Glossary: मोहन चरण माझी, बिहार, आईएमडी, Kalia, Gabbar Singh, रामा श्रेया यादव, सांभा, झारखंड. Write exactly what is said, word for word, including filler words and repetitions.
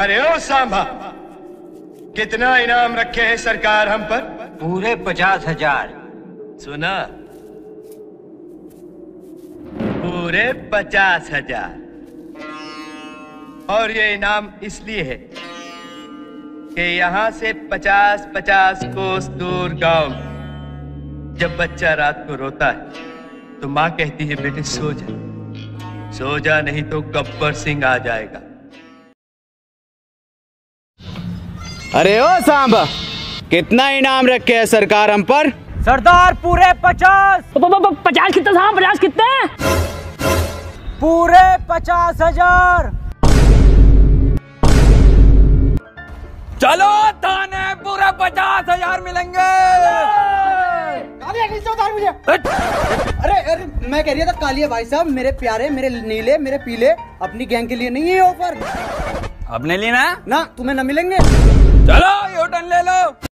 अरे ओ सांभा, कितना इनाम रखे हैं सरकार हम पर? पूरे पचास हजार। सुना, पूरे पचास हजार। और ये इनाम इसलिए है कि यहाँ से पचास पचास कोस दूर गांव, जब बच्चा रात को रोता है तो माँ कहती है बेटे सो जा, सो जा नहीं तो गब्बर सिंह आ जाएगा। अरे ओ सांबा, कितना इनाम रखे है सरकार हम पर? सरदार पूरे पचास। प, प, प, पचास कितना साहब? पचास कितने? पूरे पचास हजार। चलो थाने, पूरे पचास हजार मिलेंगे। मुझे अरे अरे मैं कह रहा था कालिया भाई साहब, मेरे प्यारे, मेरे नीले, मेरे पीले, अपनी गैंग के लिए नहीं है ऑफर। अपने लिए ना ना तुम्हें न मिलेंगे। चलो।